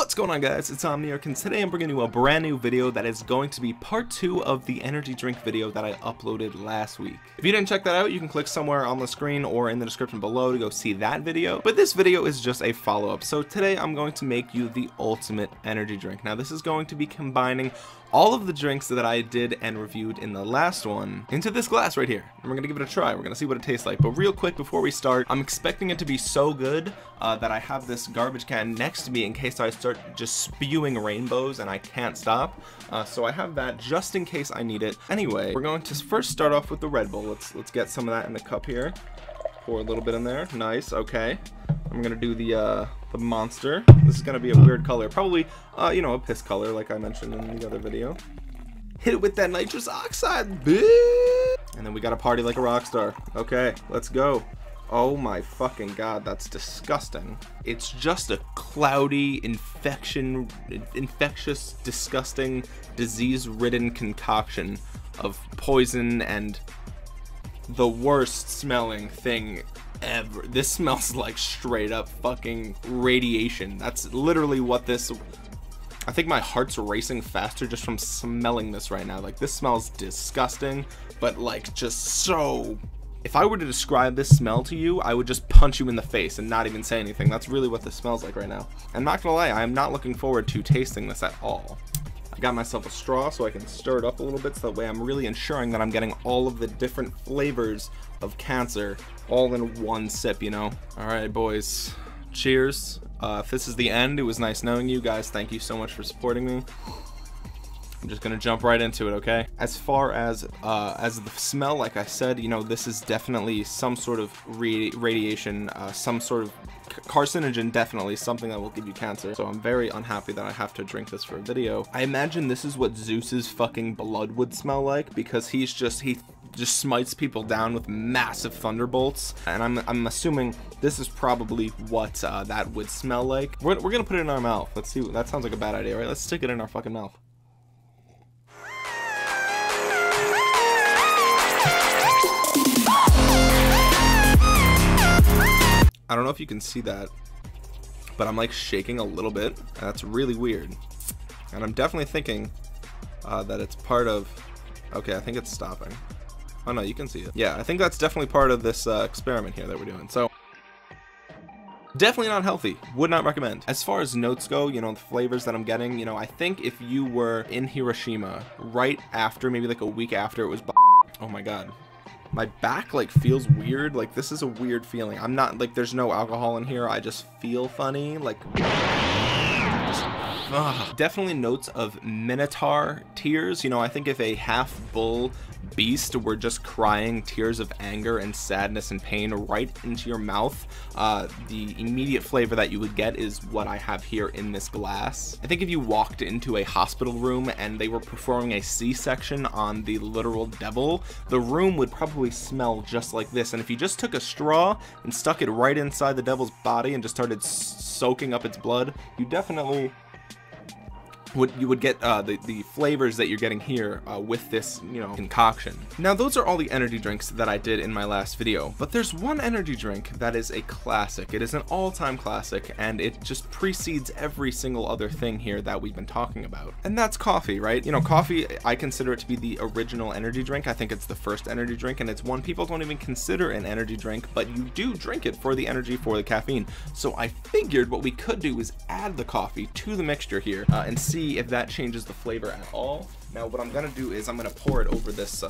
What's going on, guys? It's Omniarch, and today I'm bringing you a brand new video that is going to be part 2 of the energy drink video that I uploaded last week. If you didn't check that out, you can click somewhere on the screen or in the description below to go see that video, but this video is just a follow-up. So today I'm going to make you the ultimate energy drink. Now this is going to be combining all of the drinks that I did and reviewed in the last one into this glass right here, and we're gonna give it a try. We're gonna see what it tastes like. But real quick before we start, I'm expecting it to be so good that I have this garbage can next to me in case I start just spewing rainbows and I can't stop, so I have that just in case I need it. Anyway, we're going to first start off with the Red Bull. Let's get some of that in the cup here. Pour a little bit in there. Nice. Okay, I'm gonna do the Monster. This is gonna be a weird color, probably you know, a piss color like I mentioned in the other video. Hit it with that nitrous oxide, bitch! And then we gotta party like a rock star. Okay, let's go. Oh my fucking god, that's disgusting. It's just a cloudy, infectious, disgusting, disease-ridden concoction of poison and the worst smelling thing ever. This smells like straight up fucking radiation. That's literally what this... I think my heart's racing faster just from smelling this right now. Like, this smells disgusting, but like just so... If I were to describe this smell to you, I would just punch you in the face and not even say anything. That's really what this smells like right now. I'm not gonna lie, I'm not looking forward to tasting this at all. I got myself a straw so I can stir it up a little bit, so that way I'm really ensuring that I'm getting all of the different flavors of cancer all in one sip, you know? All right, boys, cheers. If this is the end, it was nice knowing you guys. Thank you so much for supporting me. I'm just gonna jump right into it, okay? As far as the smell, like I said, you know, this is definitely some sort of radiation, some sort of carcinogen, definitely something that will give you cancer. So I'm very unhappy that I have to drink this for a video. I imagine this is what Zeus's fucking blood would smell like, because he just smites people down with massive thunderbolts, and I'm assuming this is probably what that would smell like. We're gonna put it in our mouth. Let's see. That sounds like a bad idea, right? Let's stick it in our fucking mouth. I don't know if you can see that, but I'm like shaking a little bit. That's really weird. And I'm definitely thinking that it's part of... Okay, I think it's stopping. Oh no, you can see it. Yeah, I think that's definitely part of this experiment here that we're doing. So definitely not healthy, would not recommend. As far as notes go, you know, the flavors that I'm getting, you know, I think if you were in Hiroshima right after, maybe like a week after it was... Oh my god. My back like feels weird. Like, this is a weird feeling. I'm not like, there's no alcohol in here. I just feel funny. Like, just, definitely notes of minotaur tears. You know, I think if a half bull beast were just crying tears of anger and sadness and pain right into your mouth, the immediate flavor that you would get is what I have here in this glass. I think if you walked into a hospital room and they were performing a C-section on the literal devil, the room would probably smell just like this. And if you just took a straw and stuck it right inside the devil's body and just started soaking up its blood, you definitely you would get the flavors that you're getting here with this, you know, concoction. Now, those are all the energy drinks that I did in my last video, but there's one energy drink that is a classic. It is an all-time classic, and it just precedes every single other thing here that we've been talking about, and that's coffee, right? You know, coffee, I consider it to be the original energy drink. I think it's the first energy drink, and it's one people don't even consider an energy drink, but you do drink it for the energy, for the caffeine. So I figured what we could do is add the coffee to the mixture here and see if that changes the flavor at all. Now what I'm gonna do is I'm gonna pour it over this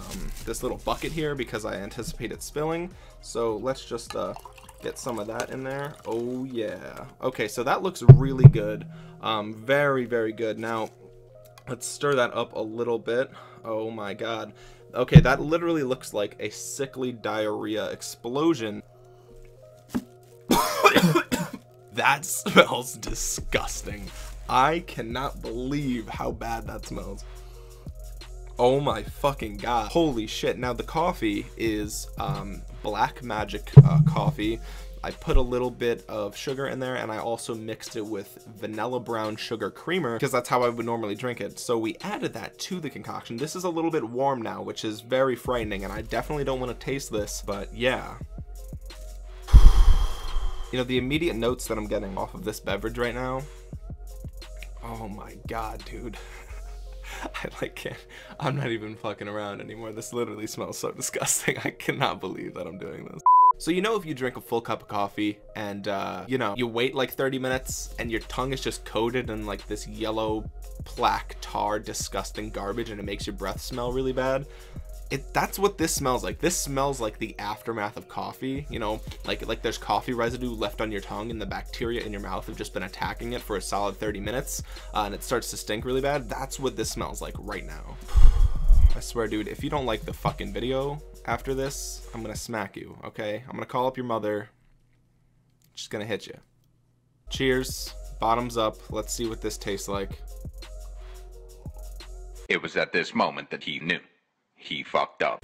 this little bucket here, because I anticipate it spilling. So let's just get some of that in there. Oh yeah. Okay, so that looks really good. Very, very good. Now let's stir that up a little bit. Oh my god. Okay, that literally looks like a sickly diarrhea explosion. That smells disgusting. I cannot believe how bad that smells. Oh my fucking god. Holy shit. Now the coffee is black magic coffee. I put a little bit of sugar in there, and I also mixed it with vanilla brown sugar creamer, because that's how I would normally drink it. So we added that to the concoction. This is a little bit warm now, which is very frightening, and I definitely don't want to taste this, but yeah. You know, the immediate notes that I'm getting off of this beverage right now Oh my god, dude. I like can't. I'm not even fucking around anymore. This literally smells so disgusting. I cannot believe that I'm doing this. So you know if you drink a full cup of coffee and you know, you wait like 30 minutes and your tongue is just coated in like this yellow plaque tar disgusting garbage and it makes your breath smell really bad? That's what this smells like. This smells like the aftermath of coffee, you know, like there's coffee residue left on your tongue and the bacteria in your mouth have just been attacking it for a solid 30 minutes and it starts to stink really bad. That's what this smells like right now. I swear, dude, if you don't like the fucking video after this, I'm gonna smack you, okay? I'm gonna call up your mother. She's gonna hit you. Cheers, bottoms up. Let's see what this tastes like. It was at this moment that he knew. He fucked up.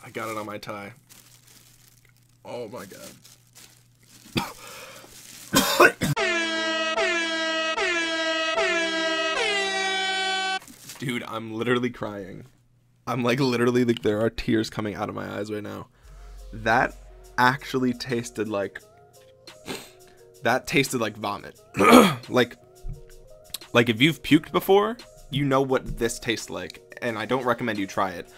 I got it on my tie. Oh my god. Dude, I'm literally crying. I'm like literally like there are tears coming out of my eyes right now. That actually tasted like vomit. like if you've puked before, you know what this tastes like, and I don't recommend you try it.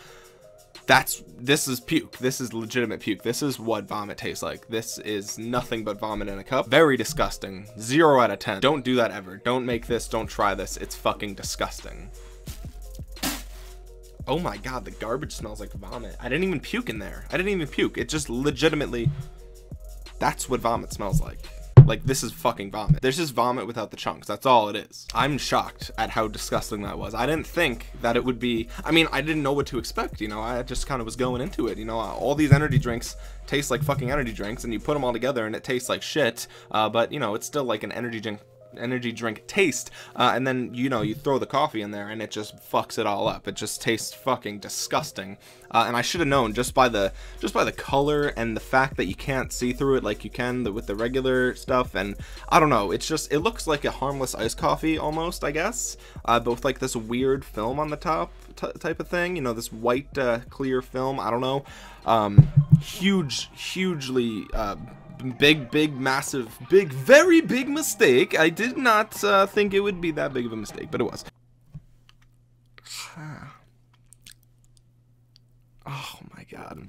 This is puke. This is legitimate puke. This is what vomit tastes like. This is nothing but vomit in a cup. Very disgusting. 0 out of 10. Don't do that ever. Don't make this. Don't try this. It's fucking disgusting. Oh my god, the garbage smells like vomit. I didn't even puke in there. I didn't even puke. It just legitimately, that's what vomit smells like. Like, this is fucking vomit. There's just vomit without the chunks. That's all it is. I'm shocked at how disgusting that was. I didn't think that it would be, I mean, I didn't know what to expect, you know? I just kind of was going into it, you know? All these energy drinks taste like fucking energy drinks, and you put them all together and it tastes like shit, but, you know, it's still like an energy drink taste, and then, you know, you throw the coffee in there and it just fucks it all up. It just tastes fucking disgusting, and I should have known just by the color and the fact that you can't see through it like you can with the regular stuff. And I don't know, it's just, it looks like a harmless iced coffee almost, I guess, but with like this weird film on the top type of thing, you know, this white clear film. I don't know. Hugely, big, very big mistake. I did not think it would be that big of a mistake, but it was. Oh my god.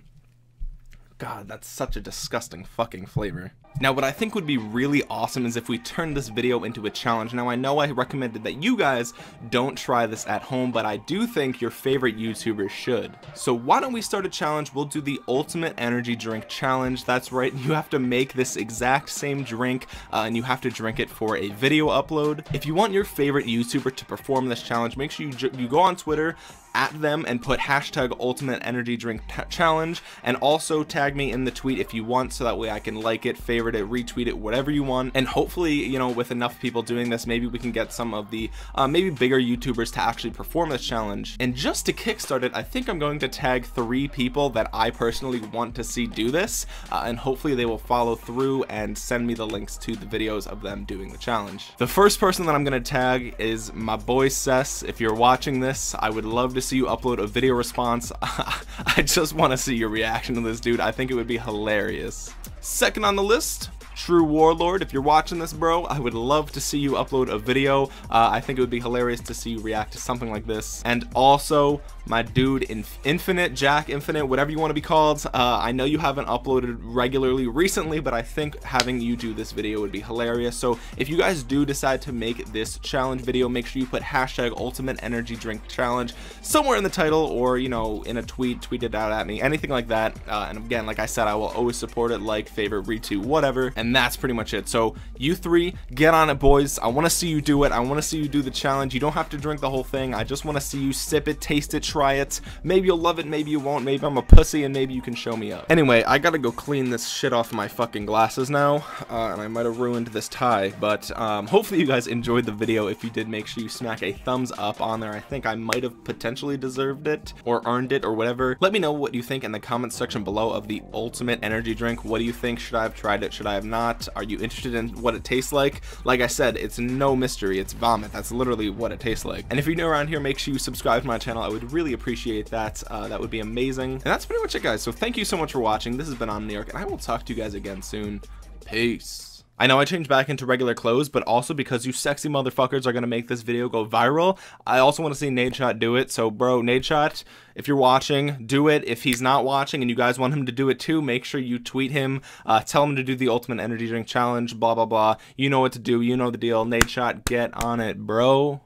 God, that's such a disgusting fucking flavor. Now, what I think would be really awesome is if we turned this video into a challenge. Now, I know I recommended that you guys don't try this at home, but I do think your favorite YouTuber should. So why don't we start a challenge? We'll do the ultimate energy drink challenge. That's right. You have to make this exact same drink, and you have to drink it for a video upload. If you want your favorite YouTuber to perform this challenge, make sure you go on Twitter, at them, and put hashtag ultimate energy drink challenge, and also tag me in the tweet if you want, so that way I can like it, favorite it, retweet it, whatever you want. And hopefully, you know, with enough people doing this, maybe we can get some of the maybe bigger YouTubers to actually perform this challenge. And just to kickstart it, I think I'm going to tag 3 people that I personally want to see do this, and hopefully they will follow through and send me the links to the videos of them doing the challenge. The first person that I'm going to tag is my boy Sess. If you're watching this, I would love to see you upload a video response. I just want to see your reaction to this, dude. I think it would be hilarious. Second on the list, True Warlord. If you're watching this, bro, I would love to see you upload a video. I think it would be hilarious to see you react to something like this. And also my dude Infinite, Jack Infinite, whatever you want to be called. I know you haven't uploaded regularly recently, but I think having you do this video would be hilarious. So if you guys do decide to make this challenge video, make sure you put hashtag ultimate energy drink challenge somewhere in the title, or, you know, in a tweet, tweet it out at me, anything like that. And again, like I said, I will always support it, like, favorite, retweet, whatever. And that's pretty much it. So you 3, get on it, boys. I want to see you do it. I want to see you do the challenge. You don't have to drink the whole thing. I just want to see you sip it, taste it, try it. Maybe you'll love it, maybe you won't. Maybe I'm a pussy and maybe you can show me up. Anyway, I gotta go clean this shit off my fucking glasses now, and I might have ruined this tie, but hopefully you guys enjoyed the video. If you did, make sure you smack a thumbs up on there. I think I might have potentially deserved it or earned it or whatever. Let me know what you think in the comments section below of the ultimate energy drink. What do you think? Should I have tried it? Should I have not? not? Are you interested in what it tastes like? Like I said, it's no mystery, it's vomit. That's literally what it tastes like. And if you're new around here, make sure you subscribe to my channel. I would really appreciate that. That would be amazing. And that's pretty much it, guys. So thank you so much for watching. This has been Omniarch, and I will talk to you guys again soon. Peace. I know I changed back into regular clothes, but also because you sexy motherfuckers are gonna make this video go viral, I also want to see Nadeshot do it. So bro, Nadeshot, if you're watching, do it. If he's not watching and you guys want him to do it too, make sure you tweet him, tell him to do the ultimate energy drink challenge, blah blah blah. You know what to do, you know the deal. Nadeshot, get on it, bro.